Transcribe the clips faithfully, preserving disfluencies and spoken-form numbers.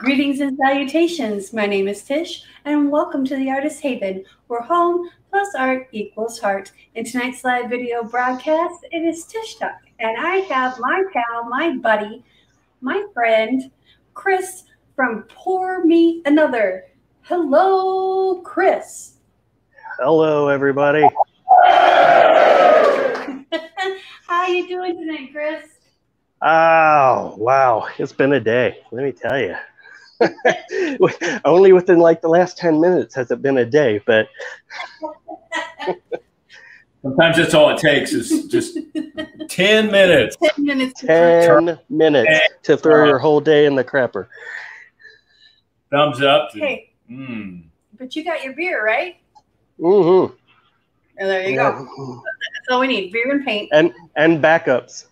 Greetings and salutations. My name is Tish, and welcome to the Artist Haven, where home plus art equals heart. In tonight's live video broadcast, it is Tish Talk, and I have my pal, my buddy, my friend, Chris from Pour Me Another. Hello, Chris. Hello, everybody. How you doing tonight, Chris? Oh, wow. It's been a day, let me tell you. Only within like the last ten minutes has it been a day, but sometimes that's all it takes is just ten minutes. ten minutes, ten minutes to throw your whole day in the crapper. Thumbs up. To, hey, mm. But you got your beer, right? Mm-hmm. Well, there you yeah. go. That's all we need, beer and paint. And, and backups.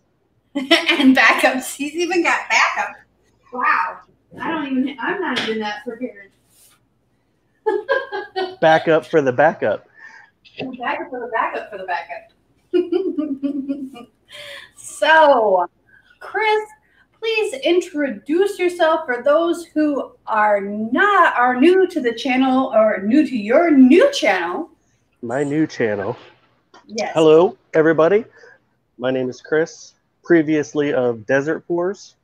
And backups. He's even got backup. Wow. I don't even, I'm not even that prepared. Backup for the backup. Backup for the backup for the backup. So, Chris, please introduce yourself for those who are not, are new to the channel or new to your new channel. My new channel. Yes. Hello, everybody. My name is Chris, previously of Desert Pours.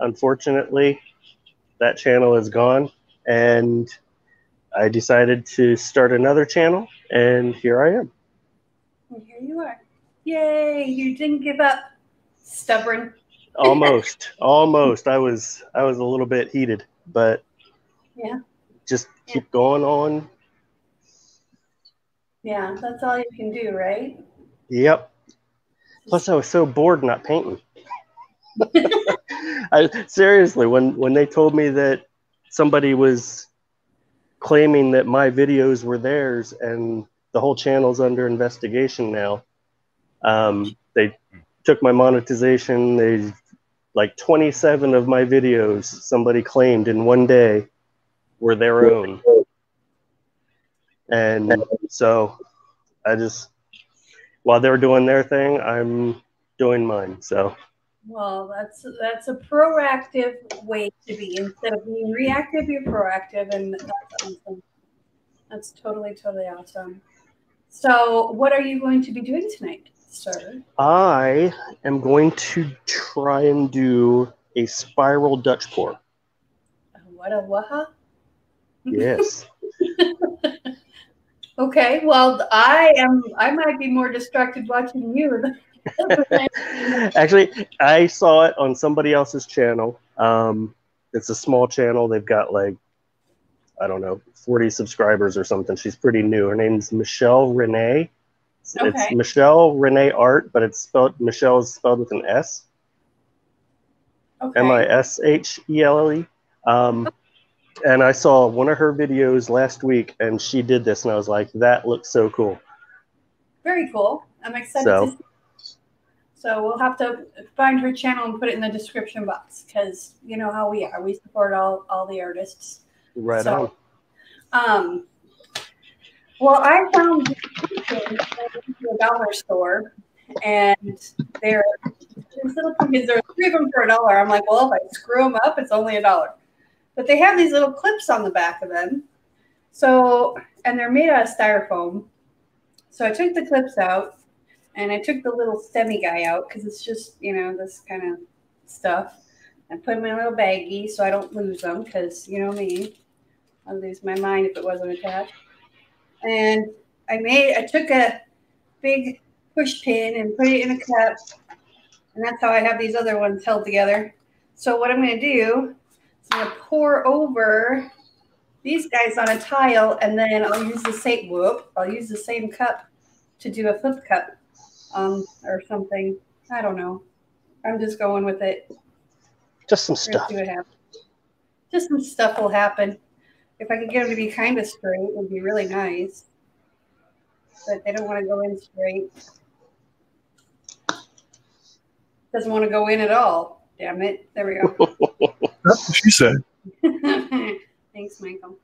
Unfortunately, that channel is gone, and I decided to start another channel, and here I am. And here you are. Yay, you didn't give up. Stubborn. Almost. Almost. I was I was a little bit heated, but yeah. Just yeah. keep going on. Yeah, that's all you can do, right? Yep. Plus I was so bored not painting. I, seriously, when, when they told me that somebody was claiming that my videos were theirs and the whole channel's under investigation now, um, they took my monetization. They, like twenty-seven of my videos, somebody claimed in one day were their own. And so I just, while they were doing their thing, I'm doing mine, so. Well, that's that's a proactive way to be. Instead of being reactive, you're proactive, and that's awesome. That's totally, totally awesome. So what are you going to be doing tonight, sir? I am going to try and do a spiral Dutch pour. What a waha? Yes. Okay, well, I am. I might be more distracted watching you than Actually, I saw it on somebody else's channel. Um, it's a small channel. They've got like, I don't know, forty subscribers or something. She's pretty new. Her name's Mishelle Renee. It's, okay. it's Mishelle Renee Art, but it's spelled, Michelle is spelled with an S. Okay. M I S H E L L E. Um, okay. And I saw one of her videos last week, and she did this, and I was like, that looks so cool. Very cool. I'm excited so. to see. So we'll have to find her channel and put it in the description box because you know how we are. We support all, all the artists. Right so, on. Um, well, I found this kitchen at a dollar store, and they're, these little cookies, there are three of them for a dollar. I'm like, well, if I screw them up, it's only a dollar. But they have these little clips on the back of them. So, and they're made out of styrofoam. So I took the clips out. And I took the little stemmy guy out because it's just, you know, this kind of stuff. I put him in a little baggie so I don't lose them because, you know me, I'd lose my mind if it wasn't attached. And I made, I took a big push pin and put it in a cup. And that's how I have these other ones held together. So what I'm going to do is I'm going to pour over these guys on a tile. And then I'll use the same, whoop, I'll use the same cup to do a flip cup. Um, or something. I don't know. I'm just going with it. Just some stuff. See what happens. Just some stuff will happen. If I could get them to be kind of straight, it would be really nice. But they don't want to go in straight. Doesn't want to go in at all. Damn it. There we go. That's what she said. Thanks, Michael.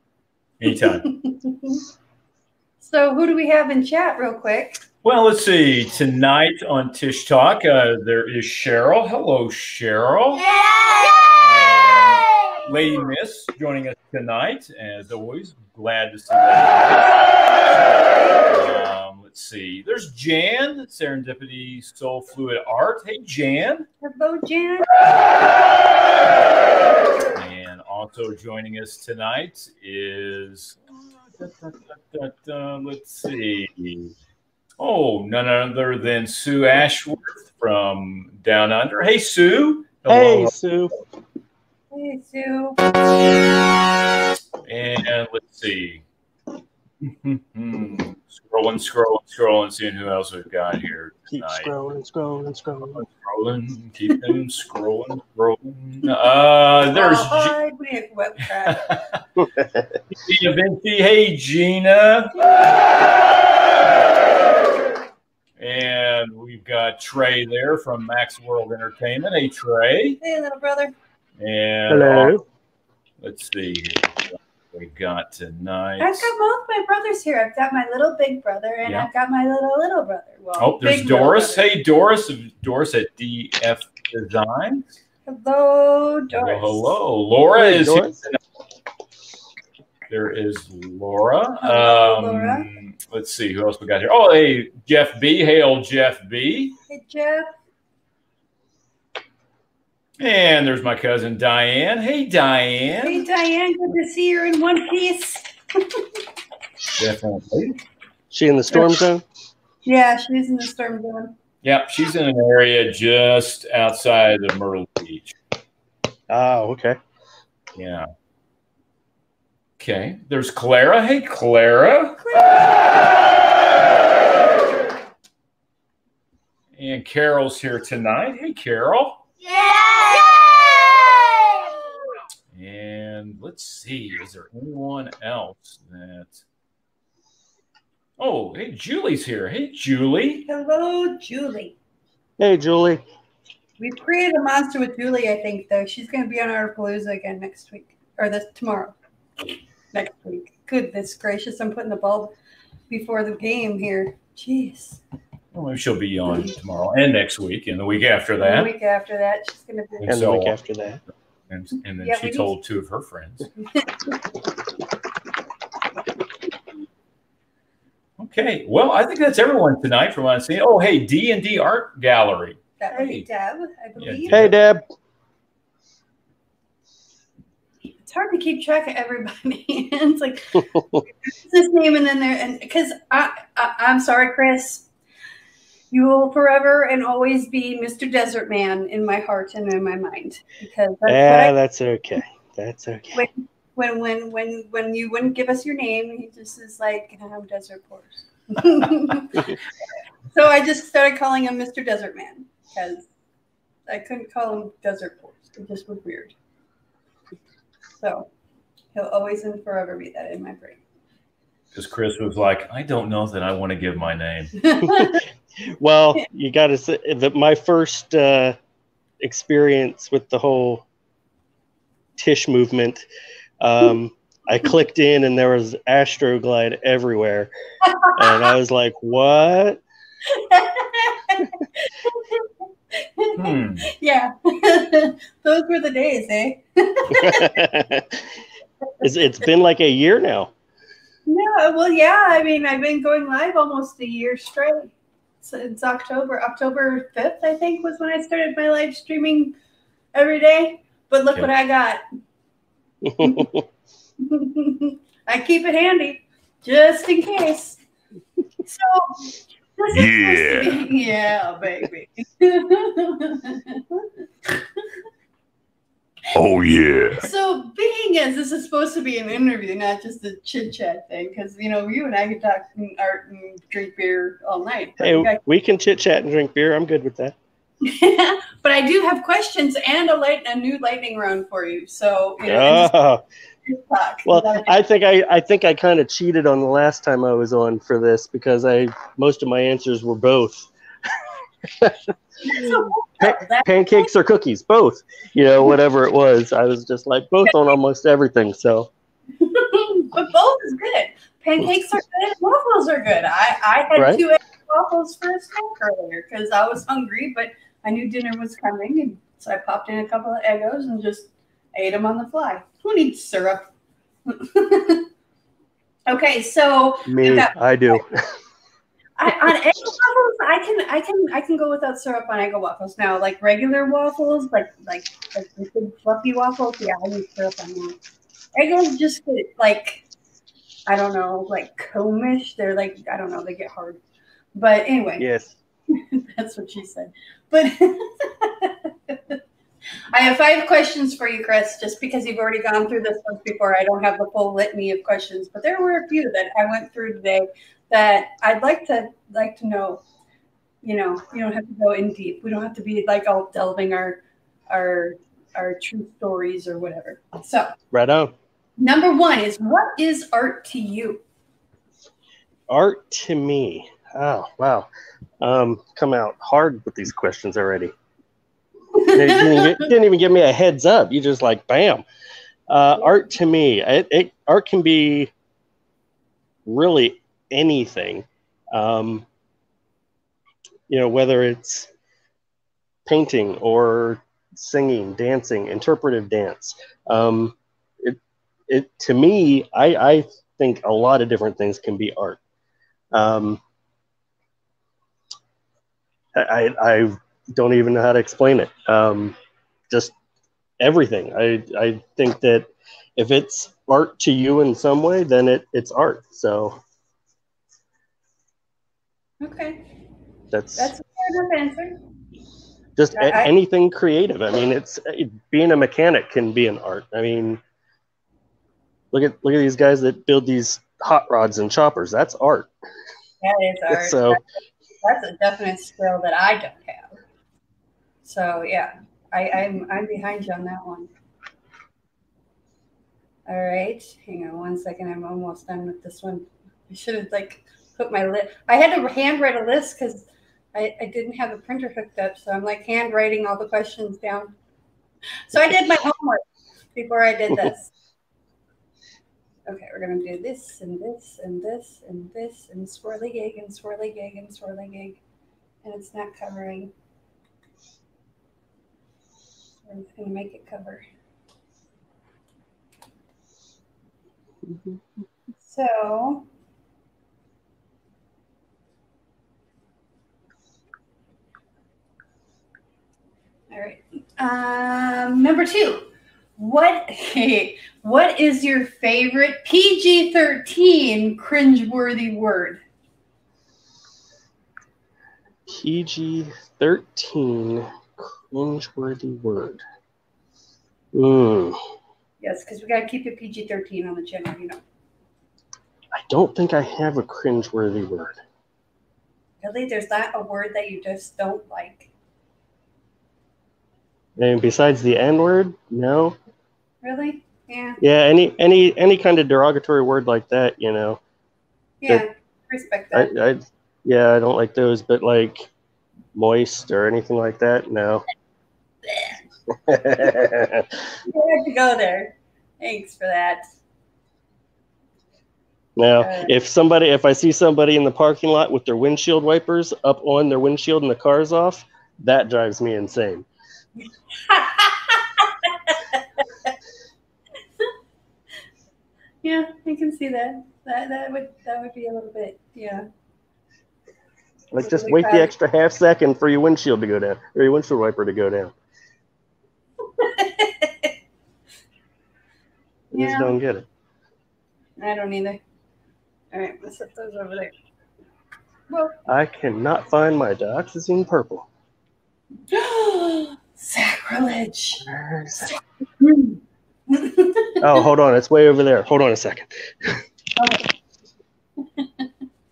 Anytime. So who do we have in chat real quick? Well, let's see. Tonight on Tish Talk, uh, there is Cheryl. Hello, Cheryl. Yay! Lady Miss joining us tonight. As always, glad to see you. Um, let's see. There's Jan, Serendipity Soul Fluid Art. Hey, Jan. Hello, Jan. And also joining us tonight is, uh, da, da, da, da, let's see. Oh, none other than Sue Ashworth from Down Under. Hey, Sue. Hello. Hey, Sue. Hey, Sue. And let's see. scrolling, scrolling, scrolling, seeing who else we've got here tonight. Keep scrolling, scrolling, scrolling. Scrolling, keep them scrolling, scrolling. Uh, there's oh, Gina Vinci. Hey, Gina. And we've got Trey there from Max World Entertainment. Hey, Trey. Hey, little brother. And hello. Uh, let's see what we got tonight. I've got both my brothers here. I've got my little big brother, and yeah. I've got my little little brother. Well, oh, there's Doris. Hey, Doris. Doris at D F Design. Hello, Doris. Hello, hello. Laura hey, is Doris. Here tonight. There is Laura. Hello, um, Laura. Let's see who else we got here. Oh, hey, Jeff B. Hey, old Jeff B. Hey, Jeff. And there's my cousin Diane. Hey, Diane. Hey, Diane. Good to see you're in one piece. Definitely. She in the storm zone? Yeah, she's in the storm zone. Yep, she's in an area just outside of Myrtle Beach. Oh, okay. Yeah. Okay. There's Clara. Hey, Clara. Clara. And Carol's here tonight. Hey, Carol. Yay! Yay! And let's see, is there anyone else that? Oh, hey, Julie's here. Hey, Julie. Hello, Julie. Hey, Julie. We've created a monster with Julie, I think, though. She's going to be on Artapalooza again next week, or this tomorrow. Next week. Goodness gracious, I'm putting the bulb before the game here. Jeez. Well, she'll be on tomorrow and next week and the week after that. And the week after that, she's going to be. And, and so, the week after that. And, and then yeah, she told two of her friends. Okay. Well, I think that's everyone tonight from what I'm seeing. Oh, hey, D and D art gallery. That would hey. be Deb, I believe. Yeah, Deb. Hey, Deb. It's hard to keep track of everybody. It's like this name and then there, and because I, I, I'm sorry, Chris. You will forever and always be Mister Desert Man in my heart and in my mind, because that's yeah, what I, that's okay. That's okay. When, when, when, when, when you wouldn't give us your name, he just is like, I'm Desert Pours. So I just started calling him Mister Desert Man because I couldn't call him Desert Pours. It just was weird. So he'll always and forever be that in my brain. Because Chris was like, I don't know that I want to give my name. Well, you got to say that my first uh, experience with the whole Tish movement, um, I clicked in and there was Astroglide everywhere. And I was like, what? hmm. Yeah. Those were the days, eh? it's, it's been like a year now. No, well, yeah. I mean, I've been going live almost a year straight. So it's October, October fifth, I think, was when I started my live streaming every day. But look yeah. what I got. I keep it handy just in case. So, this yeah. is yeah, baby. Oh, yeah. So being as this is supposed to be an interview, not just a chit-chat thing, because, you know, you and I can talk and art and drink beer all night. Hey, I, we can chit-chat and drink beer. I'm good with that. But I do have questions and a, light, a new lightning round for you. So, you know, oh. just, just talk. Well, I think I, I, think I kind of cheated on the last time I was on for this because I most of my answers were both. Pancakes or cookies, both, you know, whatever it was. I was just like both on almost everything, so but both is good. Pancakes are good, waffles are good. I, I had right? two egg waffles for a snack earlier because I was hungry, but I knew dinner was coming, and so I popped in a couple of Eggos and just I ate them on the fly. Who needs syrup? Okay, so me, got, I do. I, on egg waffles, I can, I can, I can go without syrup on egg waffles now. Like regular waffles, like like like big fluffy waffles. Yeah, I need syrup on them. Eggs just get, like, I don't know, like comish. They're like, I don't know, they get hard. But anyway, yes, that's what she said. But I have five questions for you, Chris, just because you've already gone through this once before. I don't have the full litany of questions, but there were a few that I went through today that I'd like to like to know. You know, you don't have to go in deep. We don't have to be like all delving our our our true stories or whatever. So right on. Number one is, what is art to you? Art to me. Oh wow. Um, come out hard with these questions already. You didn't, get, didn't even give me a heads up. You just like, bam. Uh, art to me, it, it, art can be really anything. Um, you know, whether it's painting or singing, dancing, interpretive dance. Um, it, it to me, I, I think a lot of different things can be art. Um, I, I don't even know how to explain it. Um, just everything. I, I think that if it's art to you in some way, then it, it's art. So. Okay. That's, that's a fair enough answer. Just I, a, anything creative. I mean, it's it, being a mechanic can be an art. I mean, look at, look at these guys that build these hot rods and choppers. That's art. That is art. So. That's, that's a definite skill that I don't have. So yeah, I, I'm I'm behind you on that one. All right, hang on one second. I'm almost done with this one. I should have like put my list. I had to handwrite a list because I, I didn't have the printer hooked up. So I'm like handwriting all the questions down. So I did my homework before I did this. Okay, we're gonna do this and this and this and this and swirly gig and swirly gig and swirly gig, and it's not covering. I'm just going to make it cover. Mm-hmm. So. All right. Um, number two. What, what is your favorite P G thirteen cringeworthy word? P G thirteen. Cringeworthy word. Mm. Yes, because we got to keep it P G thirteen on the channel, you know. I don't think I have a cringeworthy word. Really? There's not a word that you just don't like? And besides the N-word, no. Really? Yeah. Yeah, any any any kind of derogatory word like that, you know. Yeah, that, respect that. I, I, yeah, I don't like those, but like moist or anything like that, no. You have to go there. Thanks for that. Now, uh, if somebody, if I see somebody in the parking lot with their windshield wipers up on their windshield and the car's off, that drives me insane. Yeah, I can see that. That that would that would be a little bit, yeah. Like, just wait the extra half second for your windshield to go down, or your windshield wiper to go down. I yeah. just don't get it. I don't either. All right, let's set those over there. Well, I cannot find my dioxazine purple. Sacrilege. Oh, hold on. It's way over there. Hold on a second. Okay.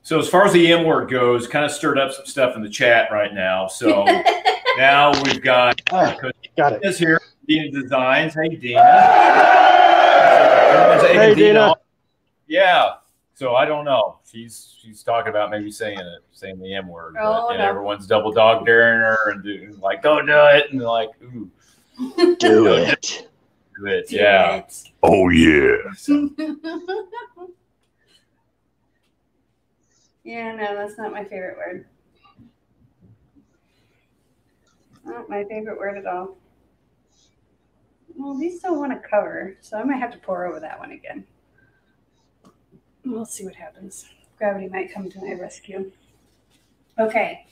So as far as the M word goes, kind of stirred up some stuff in the chat right now. So now we've got, oh, got Dina's it. here. Dina Designs. Hey, Dina. Hey, Dina. Dina. Yeah. So I don't know. She's she's talking about maybe saying it, saying the M word. Oh, but, no. Everyone's double dog daring her and do, like, don't do it. And they're like, ooh. Do, do it. Do it. Do yeah. It. Oh, yeah. So. Yeah, no, that's not my favorite word. Not my favorite word at all. Well, these don't want to cover, so I might have to pour over that one again. We'll see what happens. Gravity might come to my rescue. Okay.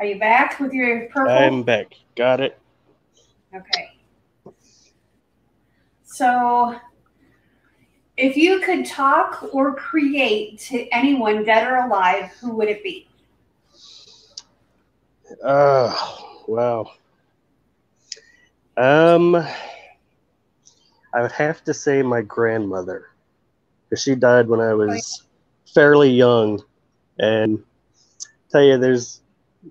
Are you back with your purple? I'm back. Got it. Okay. So if you could talk or create to anyone dead or alive, who would it be? Uh, wow. Um, I would have to say my grandmother, because she died when I was fairly young, and tell you, there's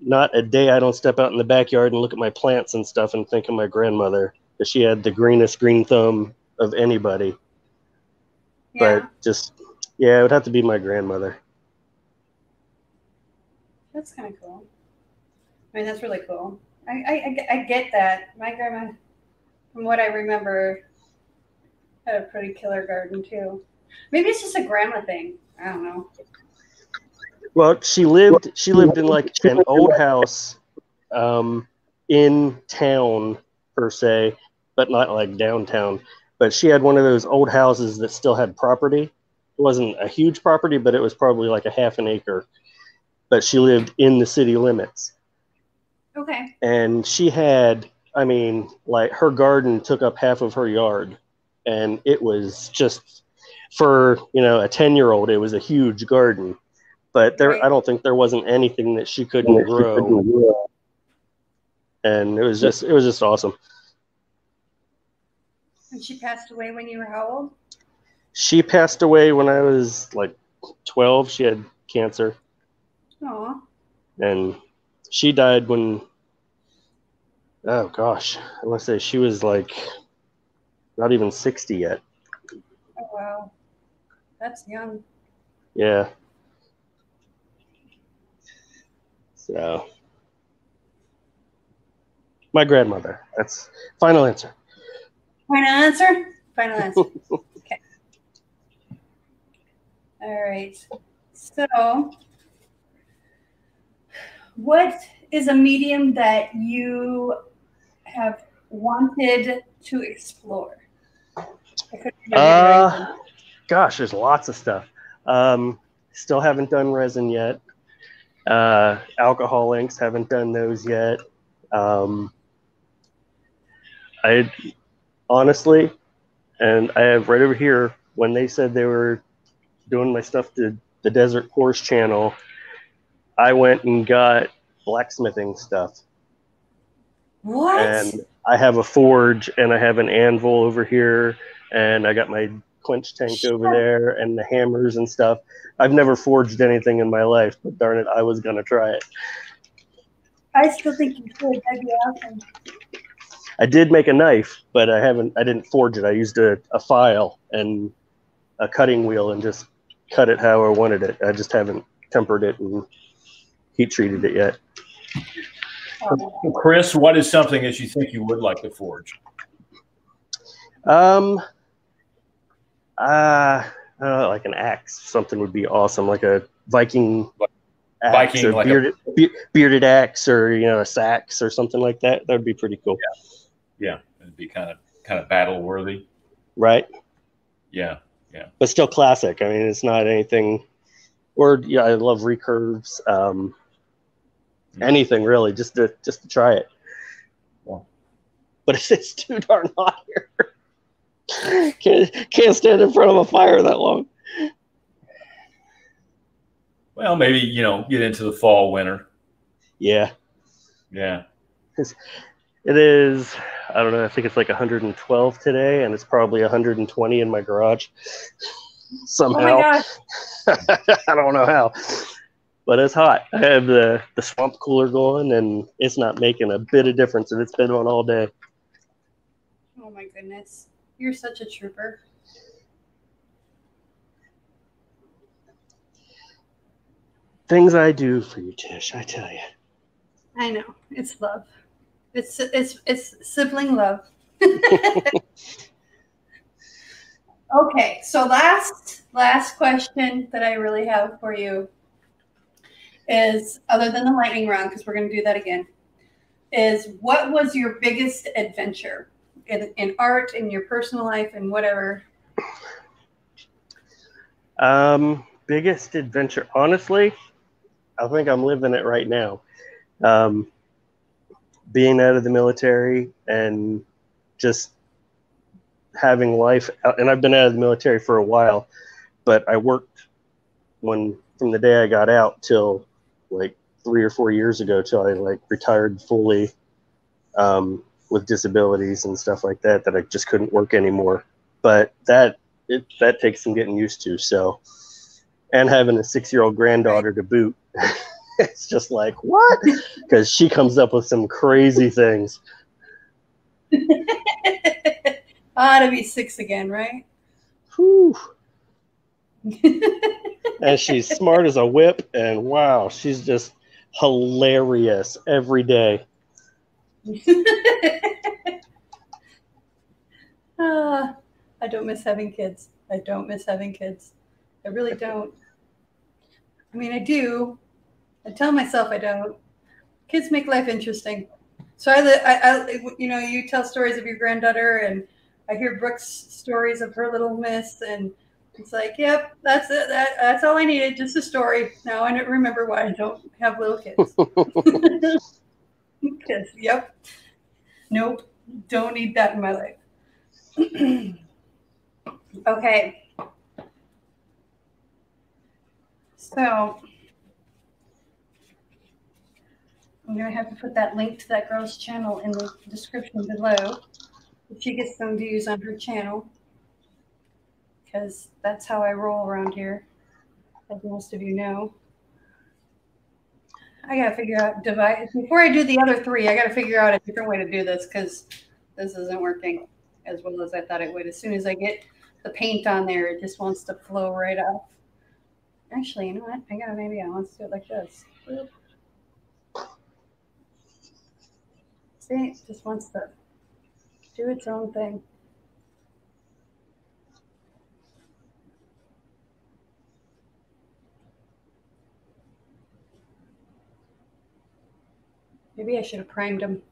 not a day I don't step out in the backyard and look at my plants and stuff and think of my grandmother, because she had the greenest green thumb of anybody. Yeah. But just, yeah, it would have to be my grandmother. That's kind of cool. I mean, that's really cool. I, I, I get that. My grandma, from what I remember, had a pretty killer garden, too. Maybe it's just a grandma thing. I don't know. Well, she lived she lived in, like, an old house um, in town, per se, but not, like, downtown. But she had one of those old houses that still had property. It wasn't a huge property, but it was probably, like, a half an acre. But she lived in the city limits. Okay. And she had, I mean, like, her garden took up half of her yard, and it was just, for, you know, a ten year old, it was a huge garden, but there, right. I don't think there wasn't anything that she couldn't yeah, grow. She couldn't grow. And it was just, it was just awesome. And she passed away when you were how old? She passed away when I was like twelve. She had cancer. Aw. And she died when, oh gosh, I want to say she was like not even sixty yet. Oh, wow. That's young. Yeah. So, my grandmother. That's final answer. Final answer? Final answer. Okay. All right. So, what is a medium that you have wanted to explore? Uh, gosh, there's lots of stuff. Um, still haven't done resin yet. Uh, alcohol inks, haven't done those yet. Um, I honestly, and I have right over here, when they said they were doing my stuff to the Desert Pours channel, I went and got blacksmithing stuff. What? And I have a forge, and I have an anvil over here, and I got my quench tank Shut over there, and the hammers and stuff. I've never forged anything in my life, but darn it, I was going to try it. I still think you could. That'd be awesome. I did make a knife, but I haven't. I didn't forge it. I used a, a file and a cutting wheel and just cut it how I wanted it. I just haven't tempered it and heat treated it yet. Chris, what is something that you think you would like to forge? Um, uh, uh, like an axe. Something would be awesome, like a Viking axe, Viking, or like bearded, a be bearded axe, or you know, a sax or something like that. That would be pretty cool. Yeah, yeah. It'd be kind of kind of battle worthy, right? Yeah, yeah. But still classic. I mean, it's not anything. Or yeah, I love recurves. Um, anything really, just to just to try it. Yeah. But it's, it's too darn hot here. Can't, can't stand in front of a fire that long. Well, maybe, you know, get into the fall, winter. Yeah. Yeah. It's, it is, I don't know, I think it's like one hundred twelve today, and it's probably one hundred twenty in my garage somehow. Oh, my gosh. I don't know how. But it's hot. I have the, the swamp cooler going, and it's not making a bit of difference, and it's been on all day. Oh, my goodness. You're such a trooper. Things I do for you, Tish, I tell you. I know. It's love. It's it's it's sibling love. Okay, so last last question that I really have for you is, other than the lightning round, because we're going to do that again, is what was your biggest adventure? in, in art, in your personal life, and whatever? Um, biggest adventure, honestly, I think I'm living it right now. Um, being out of the military and just having life, and I've been out of the military for a while, but I worked when from the day I got out till like three or four years ago till I like retired fully um, with disabilities and stuff like that, that I just couldn't work anymore. But that it, that takes some getting used to. So, and having a six-year-old granddaughter to boot, it's just like what? Because she comes up with some crazy things. Ought to be six again, right? Whew. And she's smart as a whip, and wow, she's just hilarious every day. uh, I don't miss having kids. I don't miss having kids. I really don't. I mean, I do. I tell myself I don't. Kids make life interesting. So I, I, I you know, you tell stories of your granddaughter, and I hear Brooke's stories of her little miss, and it's like, yep, that's it. That, that's all I needed, just a story. Now I don't remember why I don't have little kids. Because, yep, nope, don't need that in my life. Okay. So I'm going to have to put that link to that girl's channel in the description below. If she gets some views on her channel, because that's how I roll around here, as most of you know. I gotta figure out divide before I do the other three. I gotta figure out a different way to do this, because this isn't working as well as I thought it would. As soon as I get the paint on there, it just wants to flow right off. Actually, you know what? I gotta maybe I want to do it like this. See, it just wants to do its own thing. Maybe I should have primed them.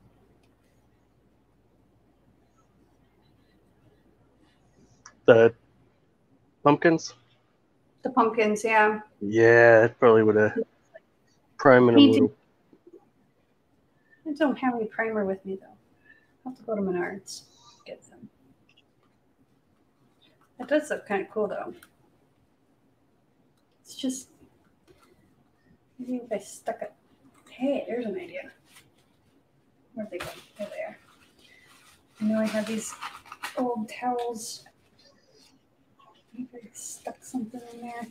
The pumpkins? The pumpkins, yeah. Yeah, it probably would have primed them a little. I don't have any primer with me, though. I'll have to go to Menard's to get some. That does look kind of cool, though. It's just, maybe if I stuck it. Hey, there's an idea. Where'd they go? There they are. I know I have these old towels. Maybe I stuck something in there.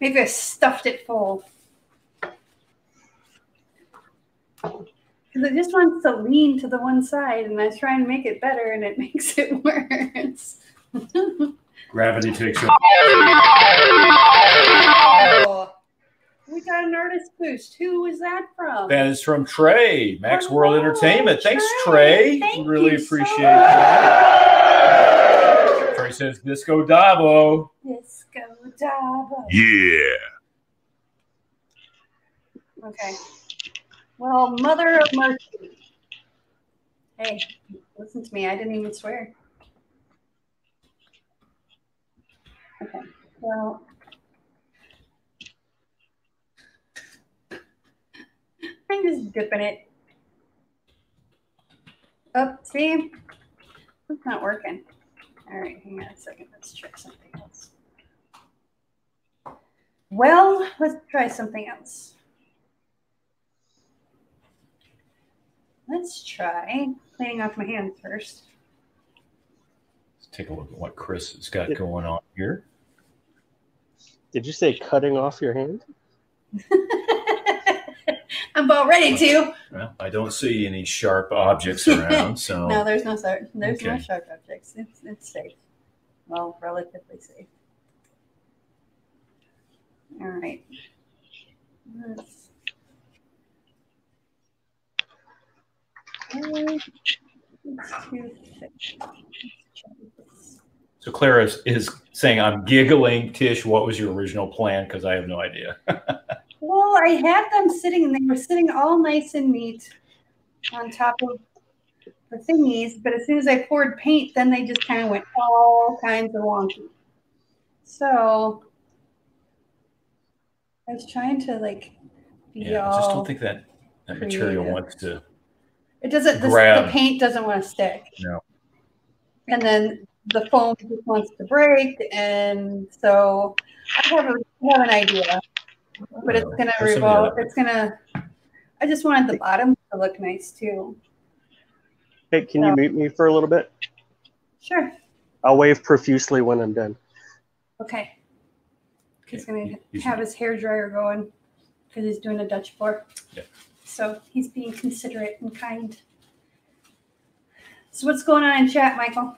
Maybe I stuffed it full. Because it just wants to lean to the one side, and I try and make it better, and it makes it worse. Gravity takes over. Oh. We got an artist boost. Who was that from? That is from Trey, Max World oh, Entertainment. Trey. Thanks, Trey. Thank really you appreciate so that. Trey says, Disco Davo. Disco Davo. Yeah. Okay. Well, mother of mercy. Hey, listen to me. I didn't even swear. Okay. Well. I'm just dipping it. Oh, see? It's not working. All right, hang on a second. Let's try something else. Well, let's try something else. Let's try cleaning off my hands first. Let's take a look at what Chris has got did, going on here. Did you say cutting off your hand? I'm about ready to. Well, I don't see any sharp objects around, so. No, there's no sharp. There's okay. no sharp objects. It's it's safe. Well, relatively safe. All right. Let's... So Clara is, is saying, "I'm giggling, Tish. What was your original plan? Because I have no idea." Well, I had them sitting, and they were sitting all nice and neat on top of the thingies, but as soon as I poured paint, then they just kind of went all kinds of wonky. So I was trying to like be yeah, all I just don't think that, that material wants to It doesn't grab. The, the paint doesn't want to stick. No. And then the foam just wants to break, and so I have, a, have an idea, but it's gonna revolve. It's gonna. I just wanted the bottom to look nice too. Hey, can so. you mute me for a little bit? Sure. I'll wave profusely when I'm done. Okay. He's gonna have his hair dryer going because he's doing a Dutch floor. Yeah. So he's being considerate and kind. So what's going on in chat, Michael?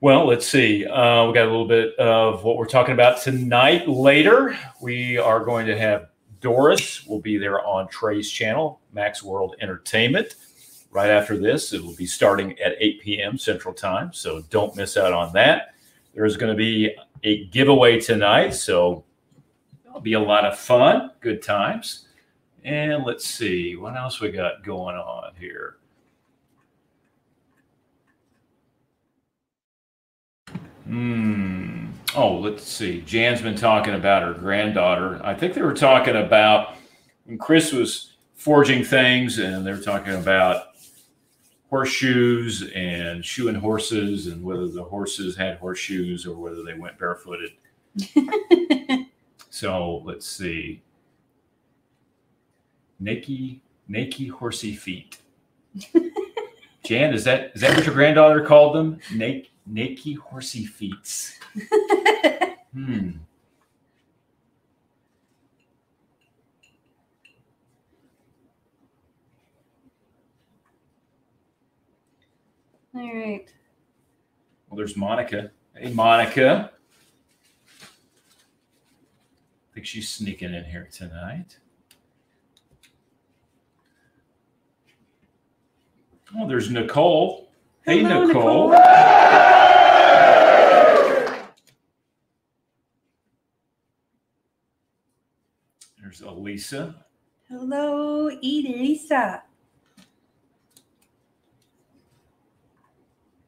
Well, let's see. Uh, we got a little bit of what we're talking about tonight. Later, we are going to have Doris. We'll be there on Trey's channel, Max World Entertainment. Right after this, it will be starting at eight p m Central Time, so don't miss out on that. There's going to be a giveaway tonight, so it'll be a lot of fun, good times. And let's see, what else we got going on here? Hmm. Oh, let's see. Jan's been talking about her granddaughter. I think they were talking about when Chris was forging things, and they were talking about horseshoes and shoeing horses and whether the horses had horseshoes or whether they went barefooted. So let's see. Nakey, nakey horsey feet. Jan, is that is that what your granddaughter called them? Nakey. Nakey horsey feets. Hmm. All right. Well, there's Monica. Hey, Monica. I think she's sneaking in here tonight. Oh, there's Nicole. Hey, Hello, Nicole. Nicole. There's Elisa. Hello, Elisa.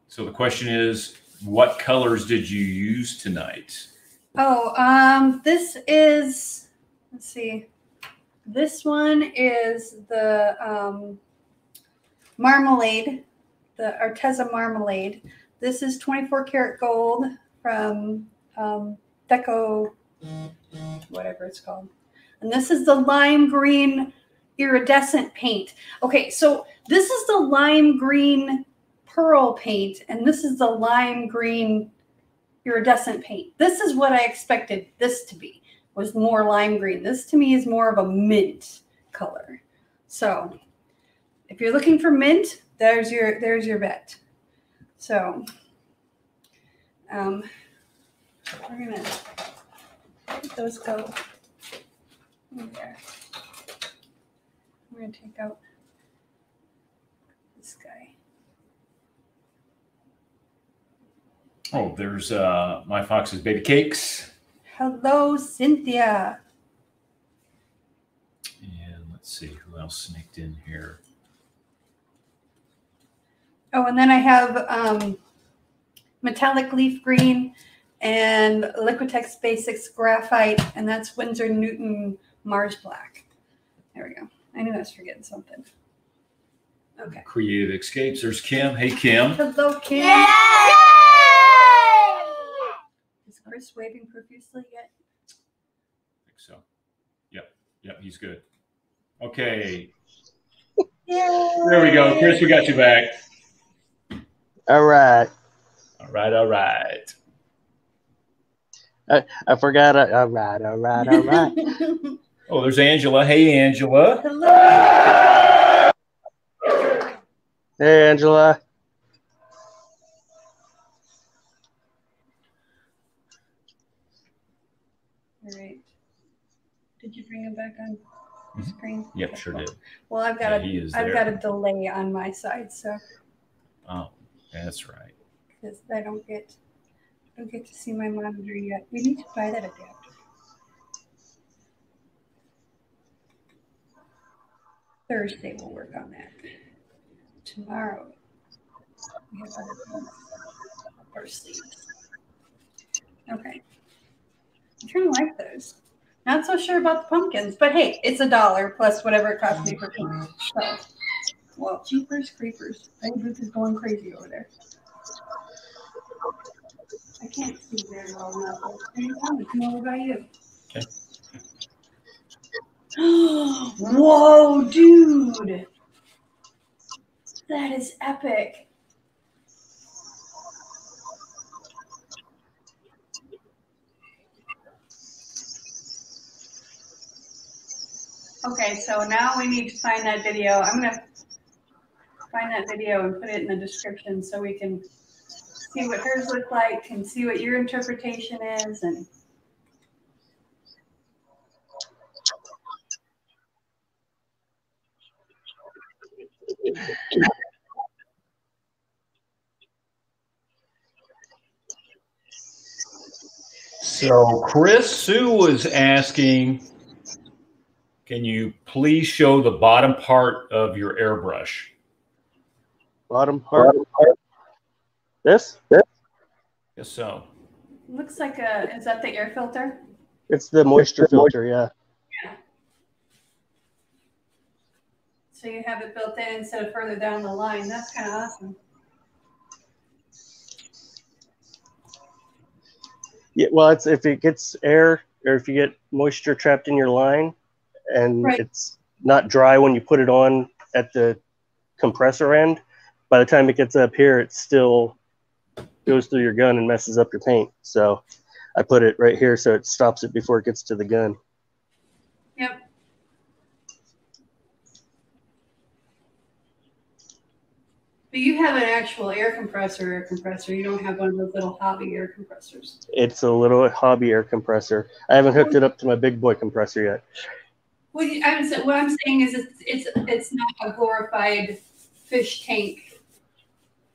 So the question is, what colors did you use tonight? Oh, um, this is, let's see. This one is the um, marmalade. The Arteza marmalade. This is twenty-four karat gold from um, Deco, whatever it's called. And this is the lime green iridescent paint. Okay, so this is the lime green pearl paint, and this is the lime green iridescent paint. This is what I expected this to be, was more lime green. This to me is more of a mint color. So if you're looking for mint, There's your there's your bet. So um, we're gonna let those go in there. We're gonna take out this guy. Oh, there's uh, my Fox's baby cakes. Hello, Cynthia. And let's see who else sneaked in here. Oh, and then I have um, metallic leaf green and Liquitex Basics graphite, and that's Winsor Newton Mars Black. There we go. I knew I was forgetting something. Okay. Creative Escapes. There's Kim. Hey, Kim. Hello, Kim. Yay! Is Chris waving profusely yet? I think so. Yep. Yep, he's good. Okay. Yay. There we go. Chris, we got you back. All right. All right. All right. I, I forgot. All right. All right. All right. Oh, there's Angela. Hey, Angela. Hello. Hey, Angela. All right. Did you bring him back on screen? Mm-hmm. Yep, sure did. Well, I've got yeah, a, I've got a delay on my side, so. Oh. That's right. Because I don't get, I don't get to see my monitor yet. We need to buy that adapter. Thursday we'll work on that. Tomorrow Or sleep. Okay. I kind of like those. Not so sure about the pumpkins, but hey, it's a dollar plus whatever it costs me for pumpkins. So, well, jeepers creepers. I think this is going crazy over there. I can't see very well now. Anything about you? Okay. Whoa, dude! That is epic. Okay, so now we need to find that video. I'm going to find that video and put it in the description so we can see what hers look like and see what your interpretation is. And so Chris Sue was asking, can you please show the bottom part of your airbrush? Bottom part? This? This? Yes, so. Looks like a, is that the air filter? It's the moisture filter, yeah. Yeah. So you have it built in instead of further down the line. That's kind of awesome. Yeah, well, it's, if it gets air or if you get moisture trapped in your line and right. It's not dry when you put it on at the compressor end, by the time it gets up here, it's still goes through your gun and messes up your paint. So I put it right here so it stops it before it gets to the gun. Yep. But you have an actual air compressor air compressor. You don't have one of those little hobby air compressors. It's a little hobby air compressor. I haven't hooked it up to my big boy compressor yet. Well, I'm, what I'm saying is it's, it's, it's not a glorified fish tank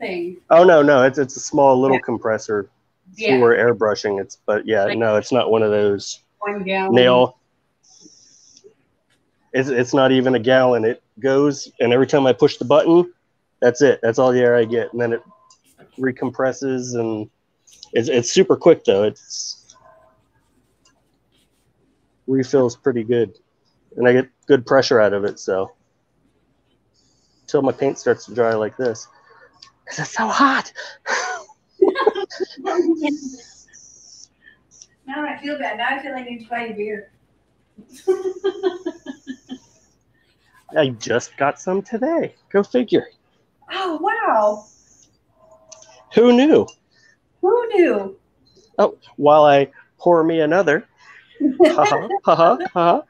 thing. Oh, no, no. It's, it's a small little yeah. compressor yeah. for airbrushing. It's, but, yeah, like, no, it's not one of those one gallon. nail. It's, it's not even a gallon. It goes, and every time I push the button, that's it. That's all the air I get. And then it recompresses, and it's, it's super quick, though. It's refills pretty good. And I get good pressure out of it, so. Until my paint starts to dry like this. Because it's so hot. Now I feel bad. Now I feel like I need to buy a beer. I just got some today. Go figure. Oh, wow. Who knew? Who knew? Oh, while I pour me another. Ha ha ha ha ha.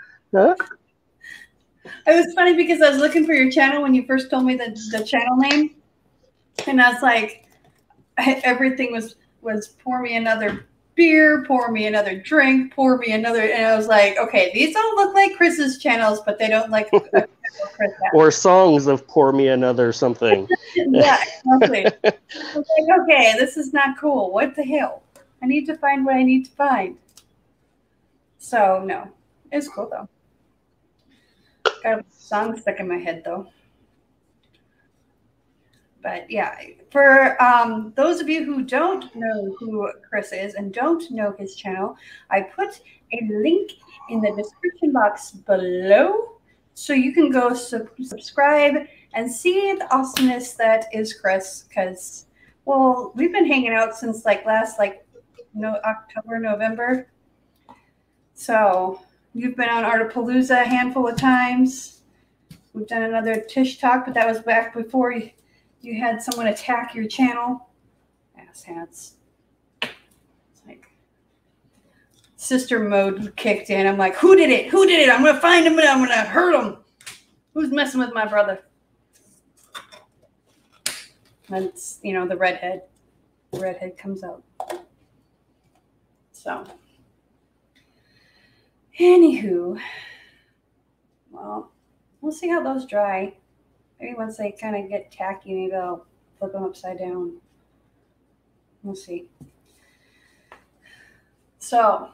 It was funny because I was looking for your channel when you first told me the, the channel name. And I was like, I, everything was, was pour me another beer, pour me another drink, pour me another. And I was like, okay, these don't look like Chris's channels, but they don't like Chris. Or songs of pour me another something. Yeah, exactly. I was like, okay, this is not cool. What the hell? I need to find what I need to find. So, no, it's cool, though. Got a song stuck in my head though. But yeah, for um, those of you who don't know who Chris is and don't know his channel, I put a link in the description box below so you can go sub subscribe and see the awesomeness that is Chris. Because, well, we've been hanging out since like last, like, no, October, November. So. You've been on Artapalooza a handful of times. We've done another Tish Talk, but that was back before you, you had someone attack your channel. Asshats. It's like sister mode kicked in. I'm like, who did it? Who did it? I'm going to find him and I'm going to hurt him. Who's messing with my brother? That's, you know, the redhead. The redhead comes out. So. Anywho, well, we'll see how those dry. Maybe once they kind of get tacky, maybe I'll flip them upside down. We'll see. So,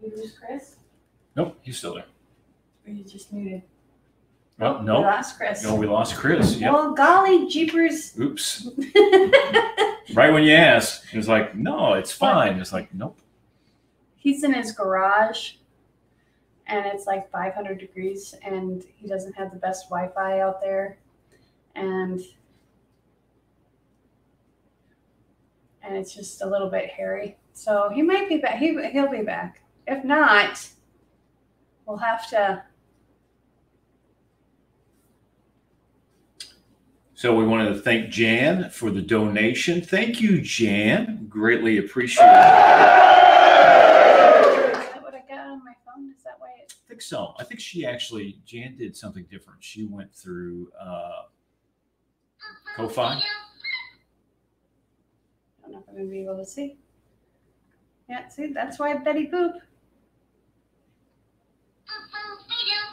you lose Chris? Nope, he's still there. Or you just muted? Oh, no. We lost Chris. No, we lost Chris. Yep. Well, golly jeepers. Oops. Right when you asked, it was like, no, it's fine. It's like, nope. He's in his garage, and it's like five hundred degrees, and he doesn't have the best Wi-Fi out there. And, and it's just a little bit hairy. So he might be back. He, he'll be back. If not, we'll have to... So we wanted to thank Jan for the donation. Thank you, Jan. Greatly appreciate it. Is that what I got on my phone? Is that why it... I think so. I think she actually, Jan did something different. She went through uh, Ko-fi. I don't know if I'm going to be able to see. Yeah, see, that's why Betty Boop.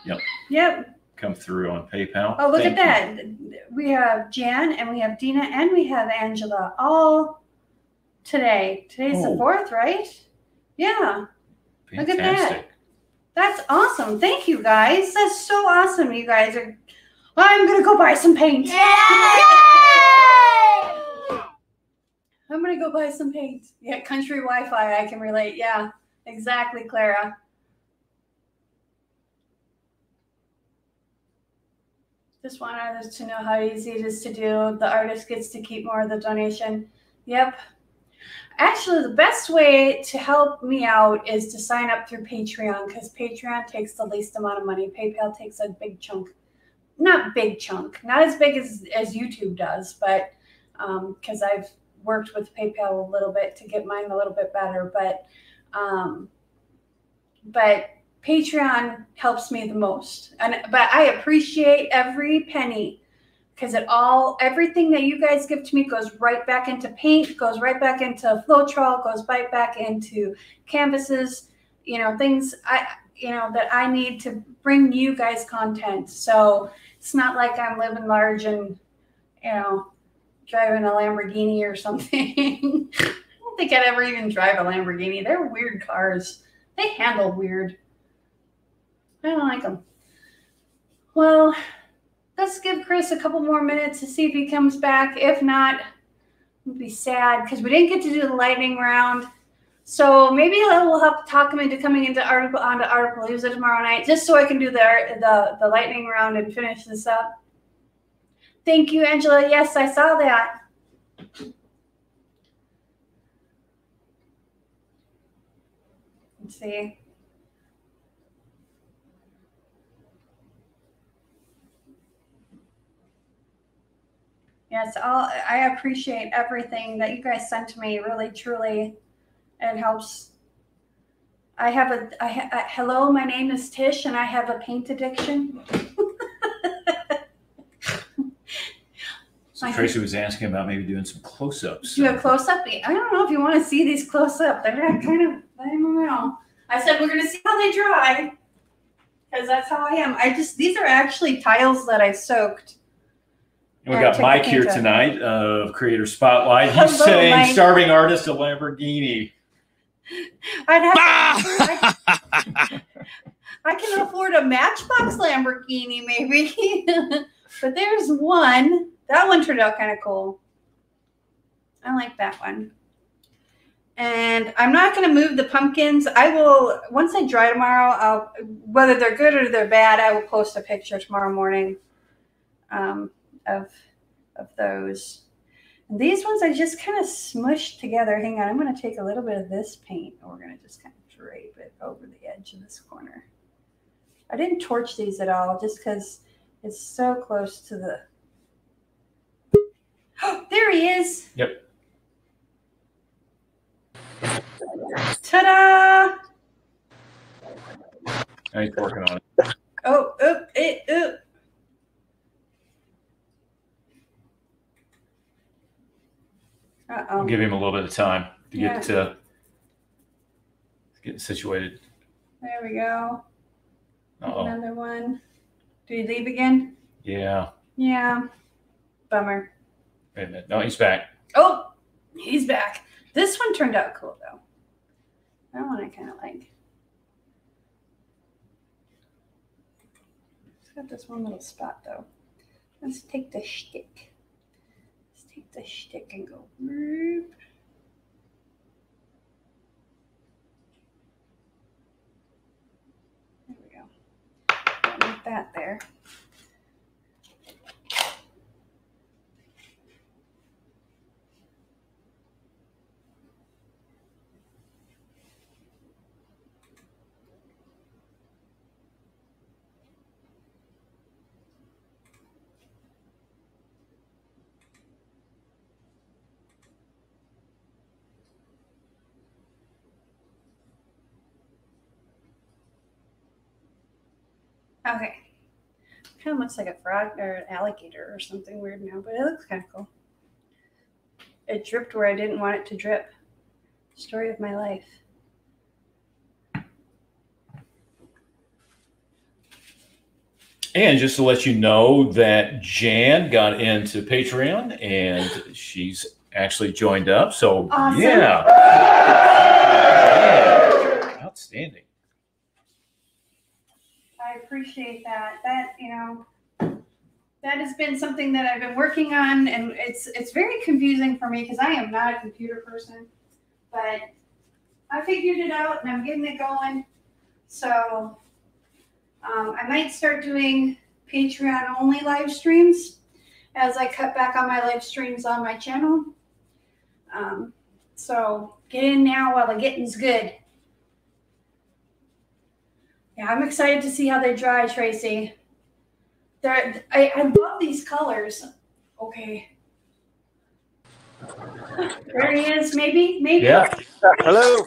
Yep. Yep. Come through on PayPal. Oh, look Thank at that. You. We have Jan and we have Dina and we have Angela all today. Today's oh. the fourth, right? Yeah. Fantastic. Look at that. That's awesome. Thank you guys. That's so awesome. You guys are, I'm going to go buy some paint. Yay! Yay! I'm going to go buy some paint. Yeah. Country Wi-Fi. I can relate. Yeah, exactly. Clara. Just want others to know how easy it is to do. The artist gets to keep more of the donation. Yep. Actually, the best way to help me out is to sign up through Patreon, because Patreon takes the least amount of money. PayPal takes a big chunk. Not big chunk. Not as big as, as YouTube does, but because um, I've worked with PayPal a little bit to get mine a little bit better. But, um, but... Patreon helps me the most, and but I appreciate every penny, because it all, everything that you guys give to me goes right back into paint, goes right back into Floetrol, goes right back into canvases, you know, things I, you know, that I need to bring you guys content. So it's not like I'm living large and, you know, driving a Lamborghini or something. I don't think I'd ever even drive a Lamborghini. They're weird cars. They handle weird. I don't like them. Well, let's give Chris a couple more minutes to see if he comes back. If not, we'll be sad because we didn't get to do the lightning round. So maybe we'll help talk him into coming into Art, onto Artapalooza tomorrow night, just so I can do the, the, the lightning round and finish this up. Thank you, Angela. Yes, I saw that. Let's see. Yes, I'll, I appreciate everything that you guys sent to me. Really, truly, it helps. I have a, I ha, a hello, my name is Tish, and I have a paint addiction. So Tracy was asking about maybe doing some close-ups. Do a close-up? I don't know if you want to see these close-up. They're not kind of, I don't know. I said we're going to see how they dry, because that's how I am. I just, these are actually tiles that I soaked. And we got Mike here tonight of Creator Spotlight. He's saying starving artist a Lamborghini. I'd have ah! to, I, I can afford a Matchbox Lamborghini maybe. But there's one. That one turned out kind of cool. I like that one. And I'm not going to move the pumpkins. I will, once I dry tomorrow, I'll, whether they're good or they're bad, I will post a picture tomorrow morning. Um, Of, of those. And these ones I just kind of smushed together. Hang on, I'm going to take a little bit of this paint and we're going to just kind of drape it over the edge of this corner. I didn't torch these at all just because it's so close to the... Oh, there he is! Yep. Ta-da! I ain't working on it. Oh, oop, it, oop. Uh-oh. We'll give him a little bit of time to yeah. get uh, get situated. There we go. Uh-oh. Another one. Do you leave again? Yeah. Yeah. Bummer. Wait a minute. No, he's back. Oh, he's back. This one turned out cool though. That one I kind of like. got this one little spot though. Let's take the shtick. Let's take the shtick and go. Whoop. There we go. Don't want that there. Okay, kind of looks like a frog or an alligator or something weird now, but it looks kind of cool. It dripped where I didn't want it to drip. Story of my life. And just to let you know that Jan got into Patreon and she's actually joined up. So awesome. Yeah. Yeah, outstanding. I appreciate that. That, you know, that has been something that I've been working on, and it's it's very confusing for me because I am not a computer person, but I figured it out and I'm getting it going. So um, I might start doing Patreon only live streams as I cut back on my live streams on my channel. Um, so get in now while the getting's good. Yeah, I'm excited to see how they dry, Tracy. They're, I, I love these colors. Okay. There he is, maybe, maybe. Yeah. Hello.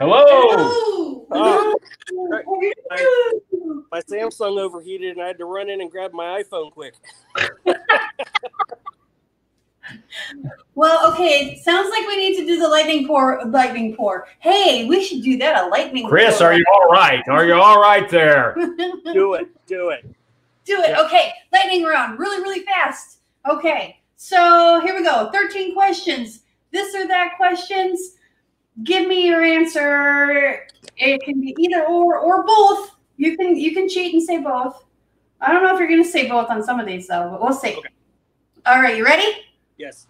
Hello. Hello. Oh. Hello. I, my Samsung overheated and I had to run in and grab my iPhone quick. Well, okay, sounds like we need to do the lightning pour. Lightning pour. Hey, we should do that, a lightning pour. Chris, are you all right? Are you all right there? Do it, do it. Do it, yeah. Okay, lightning round, really, really fast. Okay, so here we go, thirteen questions. This or that questions. Give me your answer. It can be either or or both. You can, you can cheat and say both. I don't know if you're going to say both on some of these, though, but we'll see. Okay. All right, you ready? Yes.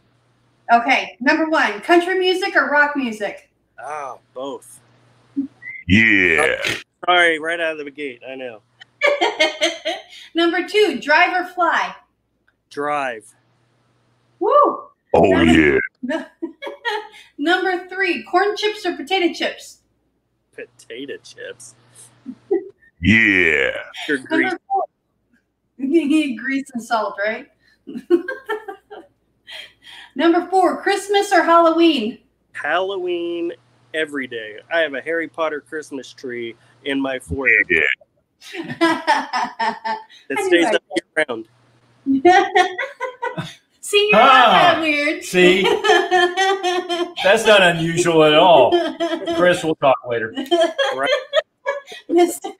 Okay. Number one, country music or rock music? Oh, both. Yeah. Oh, sorry, right out of the gate. I know. Number two, drive or fly? Drive. Woo. Oh, number, yeah. Number three, corn chips or potato chips? Potato chips. Yeah. Or grease. Four, grease and salt, right? Number four, Christmas or Halloween? Halloween every day. I have a Harry Potter Christmas tree in my foyer. Yeah. That stays up year round. See, you're ah, not that weird. See? That's not unusual at all. Chris, we'll talk later. Right. Mister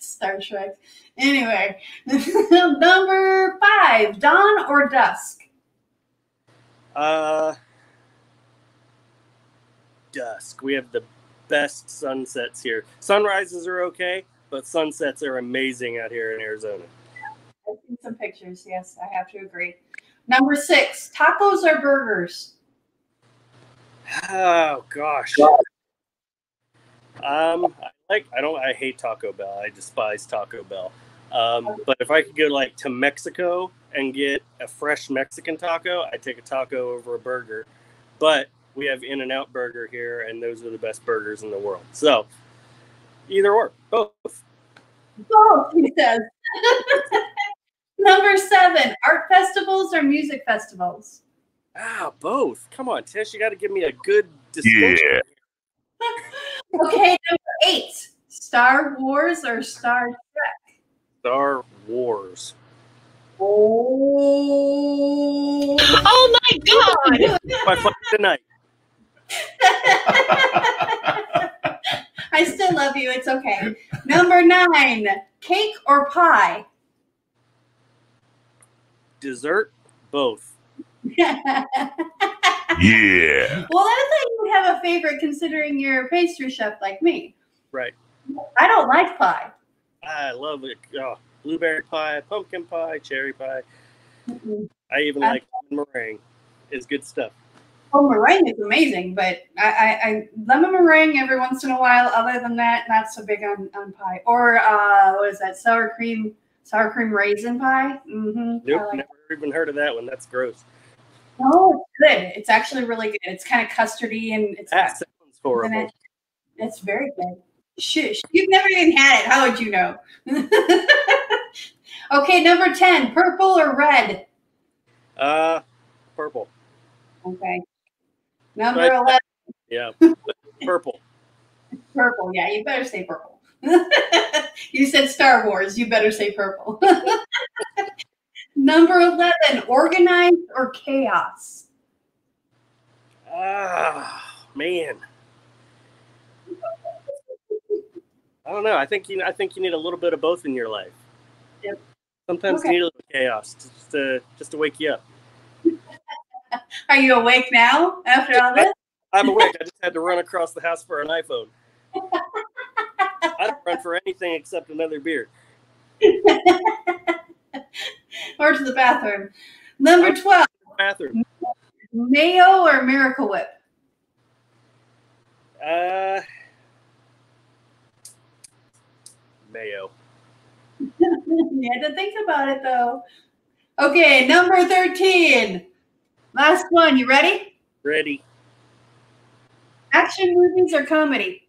Star Trek. Anyway, number five, dawn or dusk? Uh, dusk. We have the best sunsets here. Sunrises are okay, but sunsets are amazing out here in Arizona. I've seen some pictures. Yes, I have to agree. Number six, tacos or burgers? Oh gosh. Um, I like. I don't. I hate Taco Bell. I despise Taco Bell. Um, but if I could go like to Mexico and get a fresh Mexican taco, I'd take a taco over a burger. But we have In-N-Out Burger here, and those are the best burgers in the world. So either or, both. Both, he says. Number seven, art festivals or music festivals? Ah, both. Come on, Tish, you got to give me a good distinction. Yeah. Okay, number eight, Star Wars or Star Trek? Star Wars. Oh, oh my God! My flight tonight. I still love you. It's okay. Number nine: cake or pie? Dessert, both. Yeah. Yeah. Well, I thought you would have a favorite, considering you're a pastry chef like me. Right. I don't like pie. I love it. Oh, blueberry pie, pumpkin pie, cherry pie. Mm-hmm. I even like lemon meringue. It's good stuff. Oh, meringue is amazing, but I, I, I lemon meringue every once in a while. Other than that, not so big on, on pie. Or uh, what is that? Sour cream, sour cream raisin pie. Mm-hmm. Nope, like never that. Even heard of that one. That's gross. No, it's good. It's actually really good. It's kind of custardy and it's. That sounds horrible. It, it's very good. Shush! You've never even had it. How would you know? Okay, number ten: purple or red? Uh, purple. Okay. Number so eleven. Yeah, purple. Purple. Yeah, you better say purple. You said Star Wars. You better say purple. Number eleven: organized or chaos? Ah, man. I don't know. I think you. I think you need a little bit of both in your life. Yep. Sometimes okay. You need a little chaos just to just to wake you up. Are you awake now after all this? I'm awake. I just had to run across the house for an iPhone. I don't run for anything except another beer. Or to the bathroom. Number twelve. Bathroom. Mayo or Miracle Whip? Uh, mayo. You had to think about it, though. Okay, number thirteen. Last one. You ready? Ready. Action movies or comedy?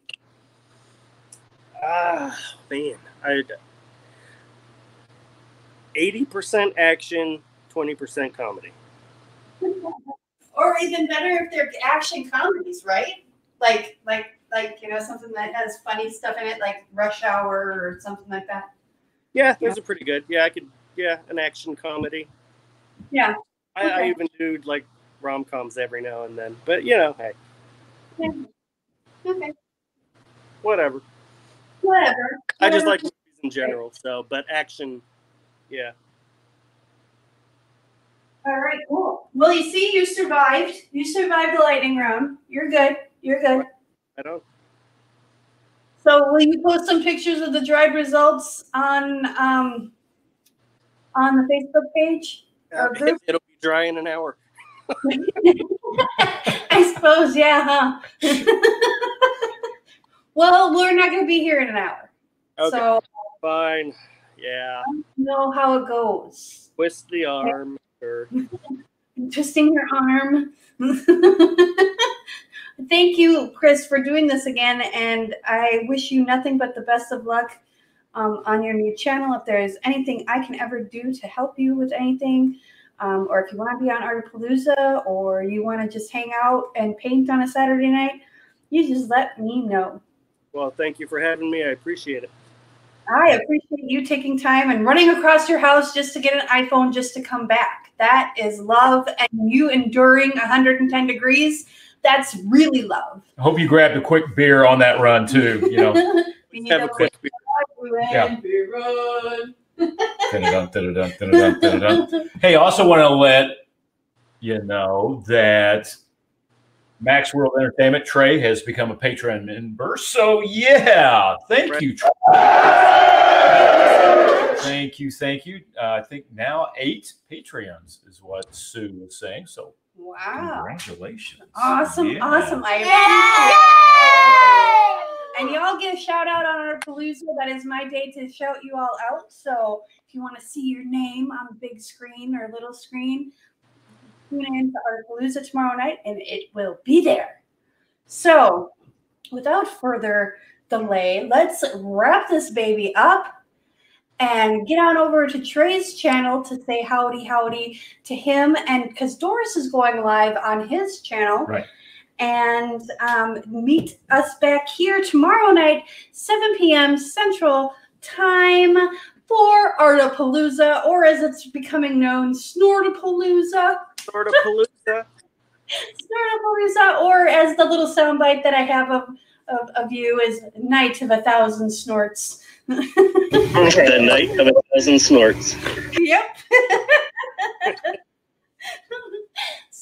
Ah, man. eighty percent action, twenty percent comedy. Or even better if they're action comedies, right? Like, like, like you know, something that has funny stuff in it, like Rush Hour or something like that. Yeah, those yeah. are pretty good. Yeah, I could. Yeah, an action comedy. Yeah. I, okay. I even do like rom-coms every now and then, but you know, hey. Yeah. Okay. Whatever. Whatever. I just like movies in general, so but action, yeah. All right, cool. Well, you see, you survived. You survived the lightning round. You're good. You're good. I don't. So, will you post some pictures of the dried results on um on the Facebook page? Uh, it, it'll be dry in an hour. I suppose, yeah. Huh? Well, we're not going to be here in an hour. Okay. So fine. Yeah. I don't know how it goes. Twist the arm. Or... Twisting your arm. Thank you, Chris, for doing this again. And I wish you nothing but the best of luck. Um, on your new channel, if there is anything I can ever do to help you with anything, um, or if you want to be on Artapalooza, or you want to just hang out and paint on a Saturday night, you just let me know. Well, thank you for having me. I appreciate it. I appreciate you taking time and running across your house just to get an iPhone just to come back. That is love, and you enduring one hundred ten degrees, that's really love. I hope you grabbed a quick beer on that run too. You know, you have know, a quick beer. Yeah. Hey, I also want to let you know that Max World Entertainment, Trey, has become a Patreon member. So, yeah, thank right. you, Trey. Thank you, thank you. Uh, I think now eight Patreons is what Sue was saying. So, wow. Congratulations. Awesome, yeah. awesome. I appreciate it. And y'all get a shout out on Artapalooza. That is my day to shout you all out. So if you want to see your name on the big screen or little screen, tune in to Artapalooza tomorrow night and it will be there. So without further delay, let's wrap this baby up and get on over to Trey's channel to say howdy, howdy to him. And because Doris is going live on his channel. Right. And um, meet us back here tomorrow night, seven p m Central Time for Artapalooza, or as it's becoming known, Snortapalooza. Snortapalooza. Snortapalooza, or as the little soundbite that I have of, of, of you is Night of a Thousand Snorts. The Night of a Thousand Snorts. Yep.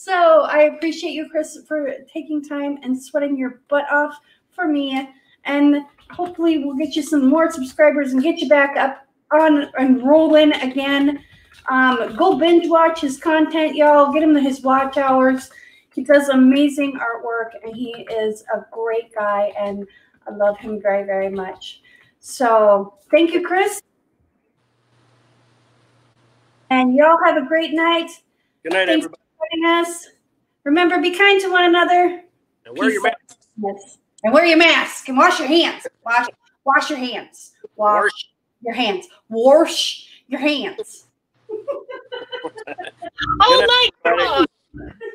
So I appreciate you, Chris, for taking time and sweating your butt off for me. And hopefully we'll get you some more subscribers and get you back up on and rolling again. Um, go binge watch his content, y'all. Get him to his watch hours. He does amazing artwork, and he is a great guy, and I love him very, very much. So thank you, Chris. And y'all have a great night. Good night, Thanks everybody. For joining us. Remember, be kind to one another. And wear Peace your mask. Yes. And wear your mask. And wash your hands. Wash, wash your hands. Wash, wash your hands. Wash your hands. Oh, my God.